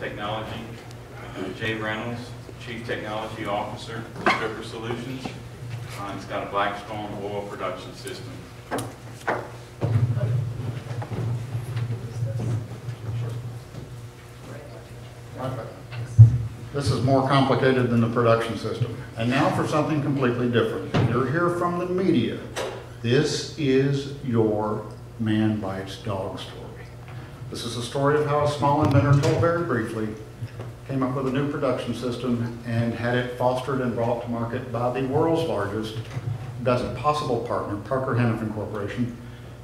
Technology, Jay Reynolds, Chief Technology Officer for Stripper Solutions. He's got a BlackStorm oil production system. This is more complicated than the production system. And now for something completely different. You're here from the media. This is your man bites dog story. This is a story of how a small inventor, told very briefly, came up with a new production system and had it fostered and brought to market by the world's largest, best possible partner, Parker Hannifin Corporation,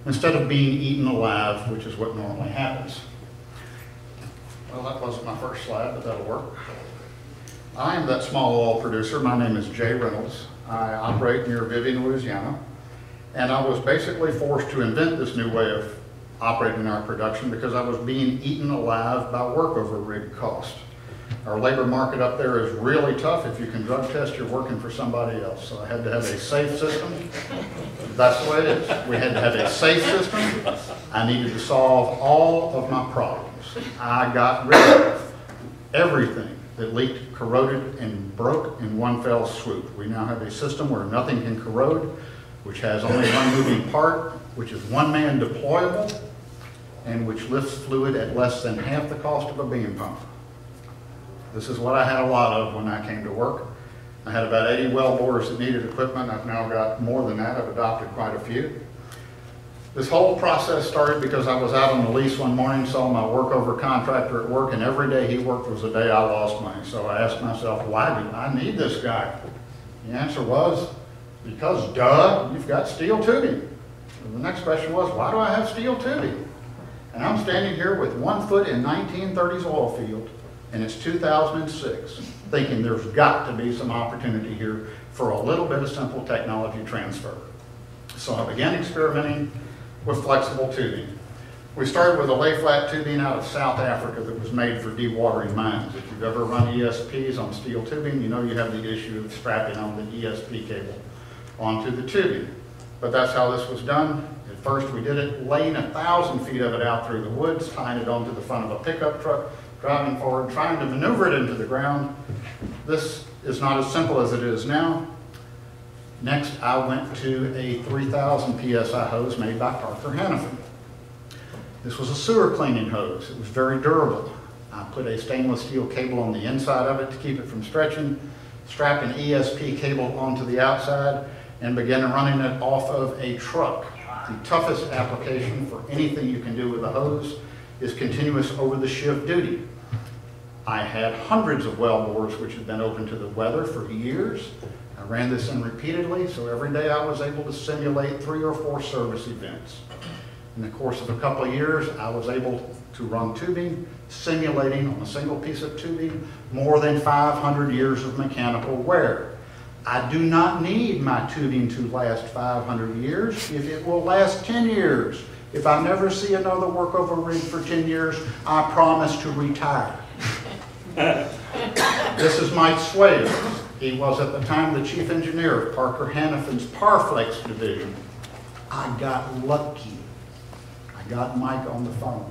instead of being eaten alive, which is what normally happens. Well, that wasn't my first slide, but that'll work. I am that small oil producer. My name is Jay Reynolds. I operate near Vivian, Louisiana, and I was basically forced to invent this new way of operating our production because I was being eaten alive by workover rig cost. Our labor market up there is really tough. If you can drug test, you're working for somebody else. So I had to have a safe system. That's the way it is. We had to have a safe system. I needed to solve all of my problems. I got rid of everything that leaked, corroded, and broke in one fell swoop. We now have a system where nothing can corrode, which has only one moving part, which is one-man deployable, and which lifts fluid at less than half the cost of a beam pump. This is what I had a lot of when I came to work. I had about 80 well borers that needed equipment. I've now got more than that. I've adopted quite a few. This whole process started because I was out on the lease one morning, saw my workover contractor at work, and every day he worked was the day I lost money. So I asked myself, why do I need this guy? The answer was, because duh, you've got steel tubing. And the next question was, why do I have steel tubing? And I'm standing here with 1 foot in 1930s oil field, and it's 2006, thinking there's got to be some opportunity here for a little bit of simple technology transfer. So I began experimenting with flexible tubing. We started with a lay-flat tubing out of South Africa that was made for dewatering mines. If you've ever run ESPs on steel tubing, you know you have the issue of strapping on the ESP cable onto the tubing. But that's how this was done. At first we did it laying 1,000 feet of it out through the woods, tying it onto the front of a pickup truck, driving forward, trying to maneuver it into the ground. This is not as simple as it is now. Next, I went to a 3,000 PSI hose made by Parker Hannifin. This was a sewer cleaning hose. It was very durable. I put a stainless steel cable on the inside of it to keep it from stretching, strapped an ESP cable onto the outside, and began running it off of a truck. The toughest application for anything you can do with a hose is continuous over-the-shift duty. I had hundreds of well bores which had been open to the weather for years. I ran this in repeatedly, so every day I was able to simulate 3 or 4 service events. In the course of a couple of years, I was able to run tubing, simulating on a single piece of tubing, more than 500 years of mechanical wear. I do not need my tubing to last 500 years if it will last 10 years. If I never see another workover rig for 10 years, I promise to retire. This is Mike Swade. He was at the time the chief engineer of Parker Hannifin's Parflex division. I got lucky. I got Mike on the phone.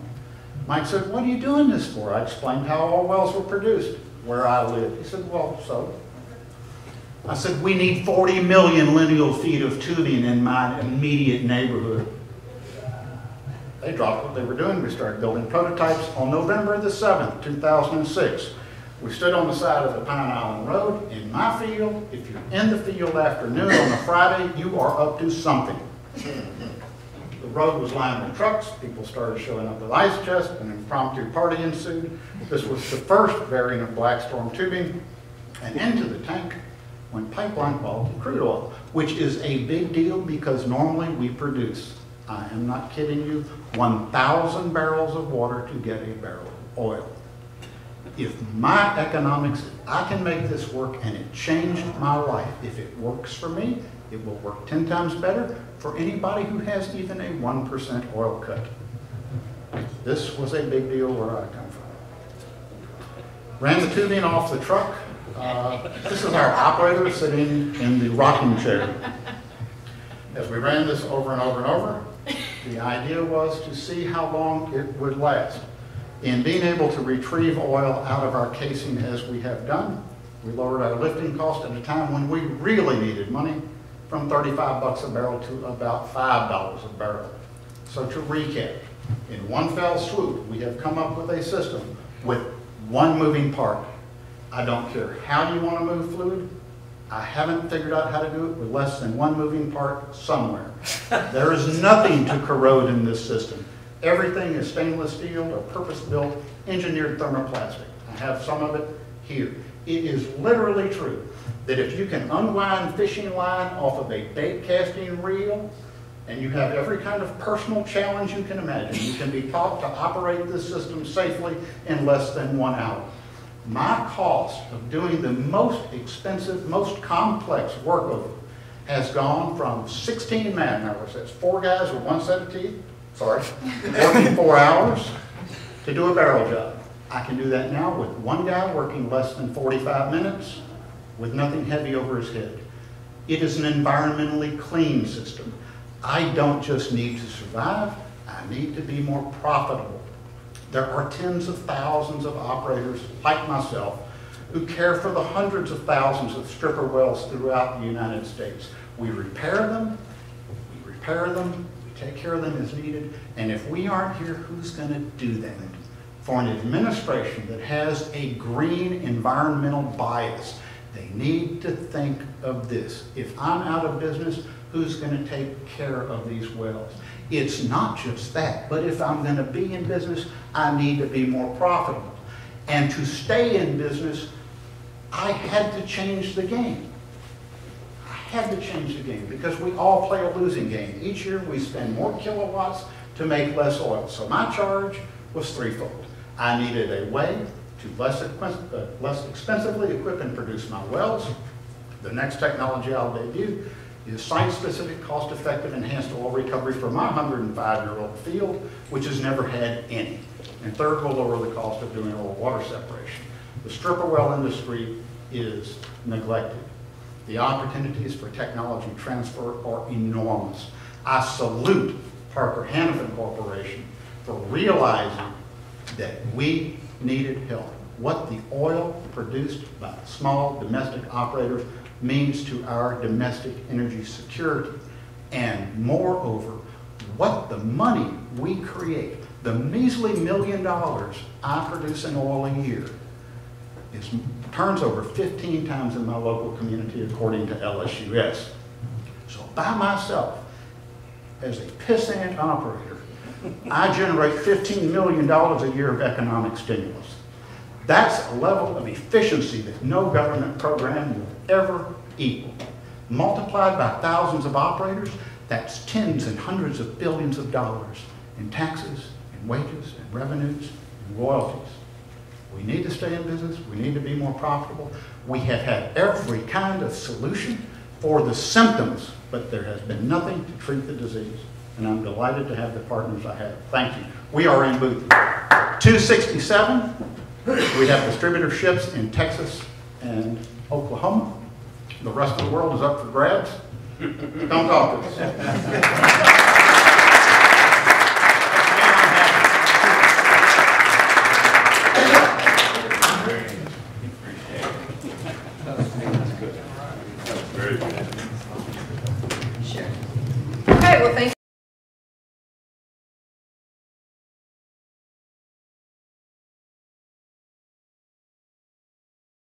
Mike said, "What are you doing this for?" I explained how oil wells were produced, where I live. He said, "Well, so?" I said, "We need 40 million lineal feet of tubing in my immediate neighborhood." They dropped what they were doing. We started building prototypes. On November the 7th, 2006, we stood on the side of the Pine Island Road in my field. If you're in the field afternoon on a Friday, you are up to something. The road was lined with trucks. People started showing up with ice chests. An impromptu party ensued. This was the first variant of BlackStorm tubing. And into the tank went pipeline quality crude oil, which is a big deal because normally we produce, I am not kidding you, 1,000 barrels of water to get a barrel of oil. If my economics, I can make this work, and it changed my life. If it works for me, it will work 10 times better for anybody who has even a 1% oil cut. This was a big deal where I come from. Ran the tubing off the truck. This is our operator sitting in the rocking chair. As we ran this over and over and over, the idea was to see how long it would last. In being able to retrieve oil out of our casing as we have done, we lowered our lifting cost at a time when we really needed money from 35 bucks a barrel to about $5 a barrel. So to recap, in one fell swoop, we have come up with a system with one moving part. I don't care how you want to move fluid. I haven't figured out how to do it with less than one moving part somewhere. There is nothing to corrode in this system. Everything is stainless steel or purpose-built engineered thermoplastic. I have some of it here. It is literally true that if you can unwind fishing line off of a bait casting reel, and you have every kind of personal challenge you can imagine, you can be taught to operate this system safely in less than 1 hour. My cost of doing the most expensive, most complex workover has gone from 16 man hours, that's 4 guys with 1 set of teeth, sorry, working 4 hours to do a barrel job. I can do that now with 1 guy working less than 45 minutes with nothing heavy over his head. It is an environmentally clean system. I don't just need to survive, I need to be more profitable. There are tens of thousands of operators like myself who care for the hundreds of thousands of stripper wells throughout the United States. We repair them, we take care of them as needed, and if we aren't here, who's going to do that? For an administration that has a green environmental bias, they need to think of this. If I'm out of business, who's going to take care of these wells? It's not just that, but if I'm going to be in business, I need to be more profitable. And to stay in business, I had to change the game. I had to change the game because we all play a losing game. Each year we spend more kilowatts to make less oil. So my charge was threefold. I needed a way to less expensively equip and produce my wells. The next technology I'll debut is site-specific, cost-effective enhanced oil recovery for my 105-year-old field, which has never had any. And third, we'll lower the cost of doing oil water separation. The stripper well industry is neglected. The opportunities for technology transfer are enormous. I salute Parker Hannifin Corporation for realizing that we needed help. What the oil produced by small domestic operators means to our domestic energy security, and moreover, what the money we create, the measly $1 million I produce in oil a year, turns over 15 times in my local community according to LSUS. So by myself, as a pissant operator, I generate $15 million a year of economic stimulus. That's a level of efficiency that no government program will ever equal. Multiplied by thousands of operators, that's tens and hundreds of billions of dollars in taxes and wages and revenues and royalties. We need to stay in business. We need to be more profitable. We have had every kind of solution for the symptoms, but there has been nothing to treat the disease. And I'm delighted to have the partners I have. Thank you. We are in booth 267. We have distributorships in Texas and Oklahoma. The rest of the world is up for grabs. Don't talk to us.